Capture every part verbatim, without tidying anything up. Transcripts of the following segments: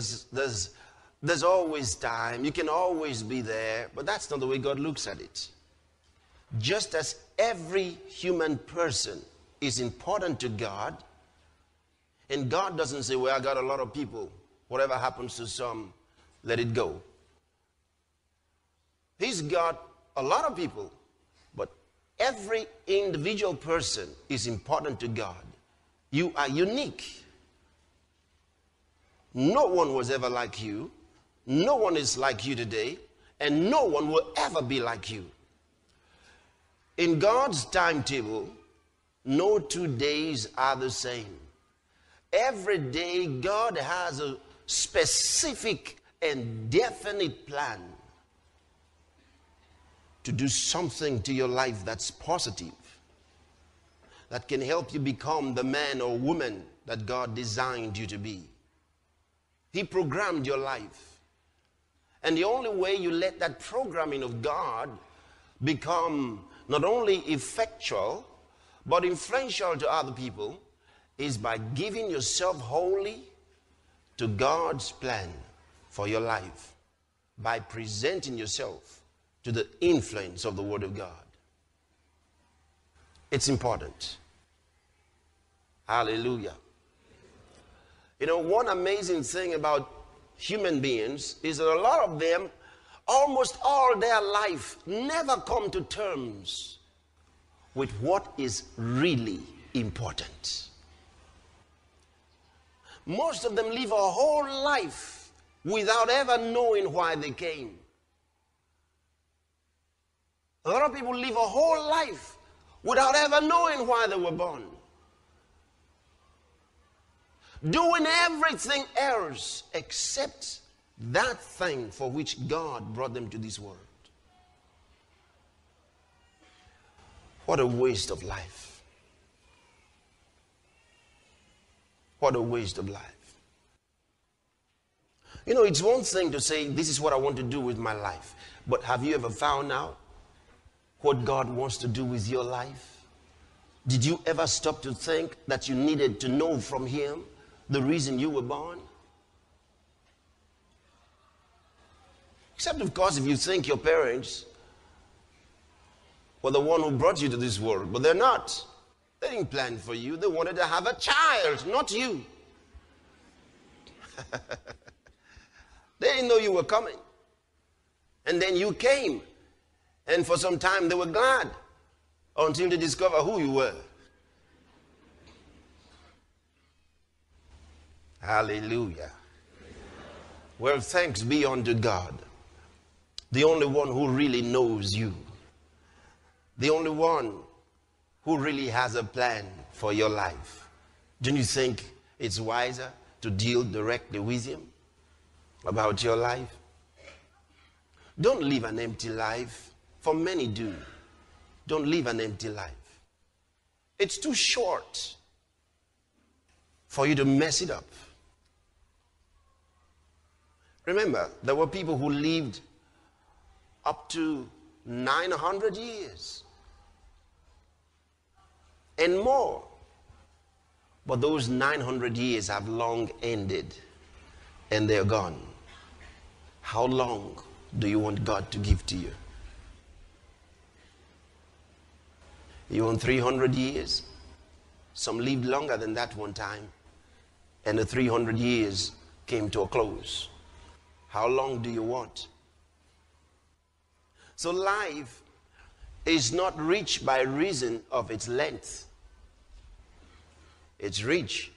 there's, there's, there's always time. You can always be there. But that's not the way God looks at it. Just as every human person is important to God, and God doesn't say, well, I got a lot of people. Whatever happens to some, let it go. He's got a lot of people, but every individual person is important to God. You are unique. No one was ever like you. No one is like you today, and no one will ever be like you. In God's timetable, no two days are the same. Every day, God has a specific and definite plan to do something to your life that's positive, that can help you become the man or woman that God designed you to be. He programmed your life. And the only way you let that programming of God become not only effectual, but influential to other people, is by giving yourself wholly to God's plan for your life, by presenting yourself to the influence of the Word of God. It's important. Hallelujah. You know, one amazing thing about human beings is that a lot of them, almost all their life, never come to terms with what is really important. Most of them live a whole life without ever knowing why they came. A lot of people live a whole life without ever knowing why they were born. Doing everything else except that thing for which God brought them to this world. What a waste of life. What a waste of life. You know, it's one thing to say, this is what I want to do with my life. But have you ever found out what God wants to do with your life? Did you ever stop to think that you needed to know from Him the reason you were born? Except, of course, if you think your parents were the one who brought you to this world. But they're not. They didn't plan for you. They wanted to have a child, not you. They didn't know you were coming. And then you came. And for some time they were glad until they discover who you were. Hallelujah. Well, thanks be unto God, the only one who really knows you, the only one who really has a plan for your life. Don't you think it's wiser to deal directly with Him about your life? Don't live an empty life. For many do. Don't live an empty life. It's too short for you to mess it up. Remember, there were people who lived up to nine hundred years and more. But those nine hundred years have long ended and they're gone. How long do you want God to give to you? You want three hundred years? Some lived longer than that one time, and the three hundred years came to a close. How long do you want? So life is not rich by reason of its length. It's rich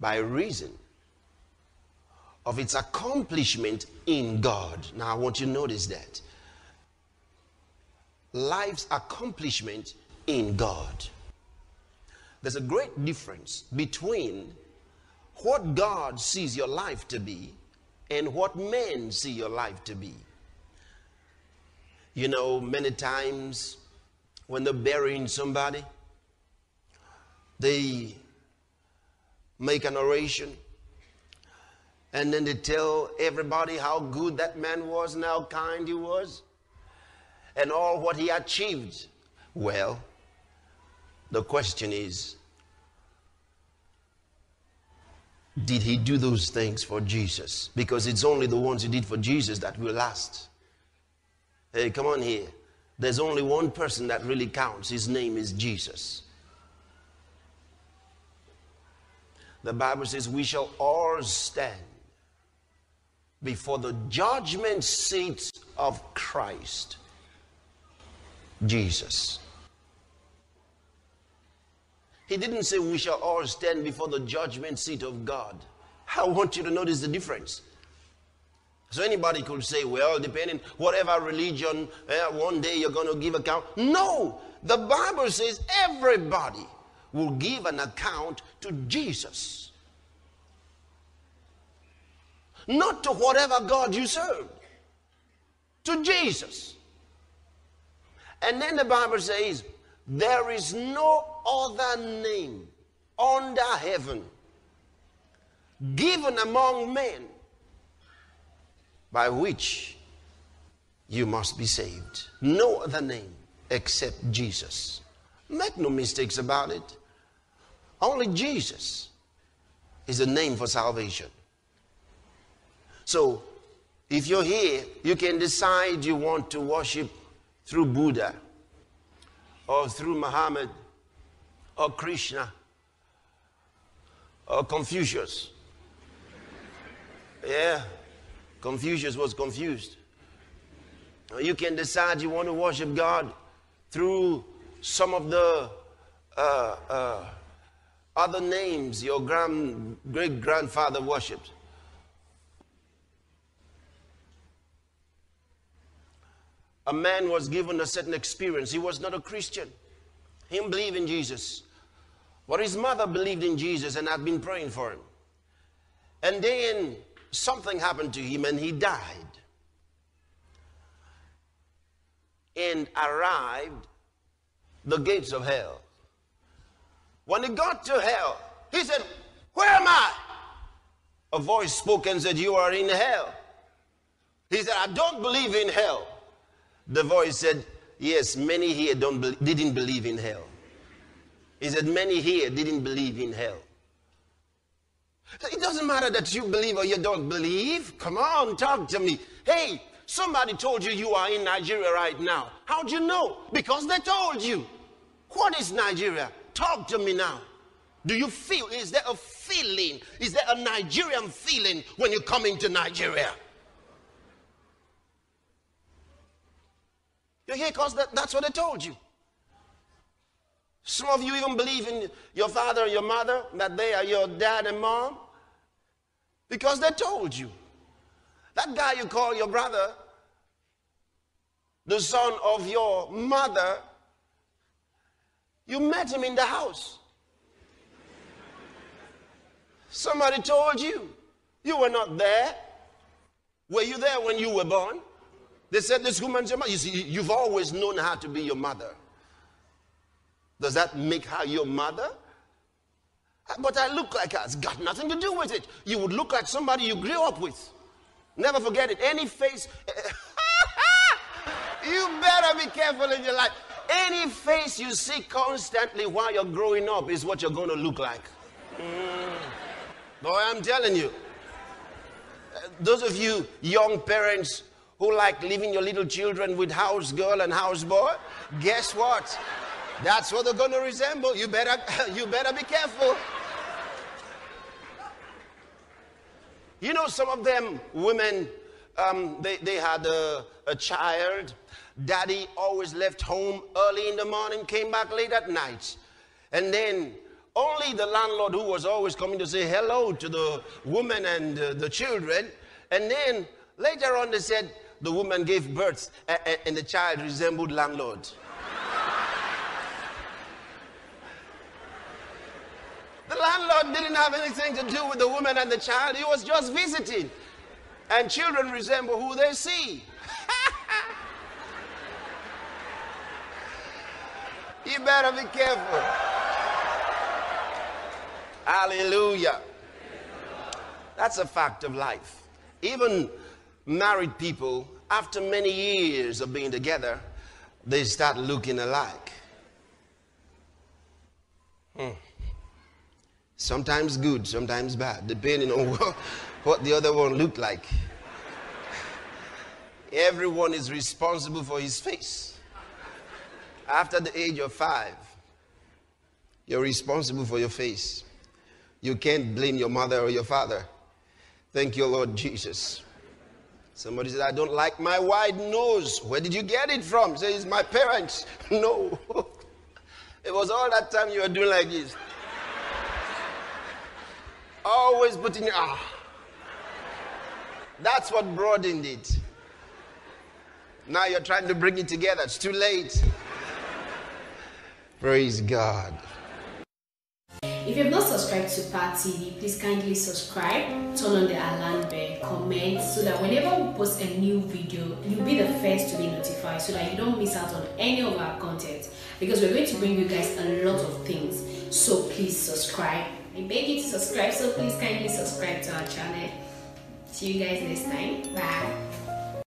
by reason of its accomplishment in God. Now I want you to notice that. Life's accomplishment in God. There's a great difference between what God sees your life to be and what men see your life to be. You know, many times when they're burying somebody, they make an oration and then they tell everybody how good that man was and how kind he was and all what he achieved. Well, the question is, did he do those things for Jesus? Because it's only the ones he did for Jesus that will last. Hey, come on here. There's only one person that really counts. His name is Jesus. The Bible says we shall all stand before the judgment seat of Christ Jesus. He didn't say we shall all stand before the judgment seat of God. I want you to notice the difference. So anybody could say, well, depending whatever religion, eh, one day you're going to give account. No, the Bible says everybody will give an account to Jesus. Not to whatever God you serve. To Jesus. And then the Bible says, there is no other name under heaven given among men by which you must be saved. No other name except Jesus. Make no mistakes about it. Only Jesus is the name for salvation. So, if you're here, you can decide you want to worship through Buddha, or through Muhammad, or Krishna, or Confucius. Yeah, Confucius was confused. You can decide you want to worship God through some of the uh, uh, other names your grand, great-grandfather worshipped. A man was given a certain experience. He was not a Christian. He didn't believe in Jesus. But his mother believed in Jesus and had been praying for him. And then something happened to him and he died. And arrived at the gates of hell. When he got to hell, he said, "Where am I?" A voice spoke and said, "You are in hell." He said, "I don't believe in hell." The voice said, yes, many here don't be didn't believe in hell. He said, many here didn't believe in hell. It doesn't matter that you believe or you don't believe. Come on, talk to me. Hey, somebody told you you are in Nigeria right now. How'd you know? Because they told you. What is Nigeria? Talk to me now. Do you feel, is there a feeling? Is there a Nigerian feeling when you come into Nigeria? You're here because that, that's what they told you. Some of you even believe in your father and your mother, that they are your dad and mom, because they told you. That guy you call your brother, the son of your mother, you met him in the house. Somebody told you. You were not there. Were you there when you were born? They said, this woman's your mother. You see, you've always known her to be your mother. Does that make her your mother? But I look like her. It's got nothing to do with it. You would look like somebody you grew up with. Never forget it. Any face. You better be careful in your life. Any face you see constantly while you're growing up is what you're going to look like. Mm. Boy, I'm telling you. Uh, those of you young parents who like leaving your little children with house girl and house boy, guess what? That's what they're going to resemble. You better, you better be careful. You know, some of them women, um, they, they had a, a child. Daddy always left home early in the morning, came back late at night. And then only the landlord who was always coming to say hello to the woman and uh, the children. And then later on they said, the woman gave birth and the child resembled landlord. The landlord didn't have anything to do with the woman and the child. He was just visiting. And children resemble who they see. You better be careful. Hallelujah. That's a fact of life. Even married people, after many years of being together, they start looking alike. Hmm. Sometimes good, sometimes bad, depending on what, what the other one looked like. Everyone is responsible for his face. After the age of five, you're responsible for your face. You can't blame your mother or your father. Thank you, Lord Jesus. Somebody said, I don't like my wide nose. Where did you get it from? Say, it's my parents. No. It was all that time you were doing like this. Always putting your, ah. That's what broadened it. Now you're trying to bring it together. It's too late. Praise God. If you have not subscribed to Path T V, please kindly subscribe, turn on the alarm bell, comment, so that whenever we post a new video, you'll be the first to be notified, so that you don't miss out on any of our content, because we're going to bring you guys a lot of things. So please subscribe. I beg you to subscribe, so please kindly subscribe to our channel. See you guys next time. Bye.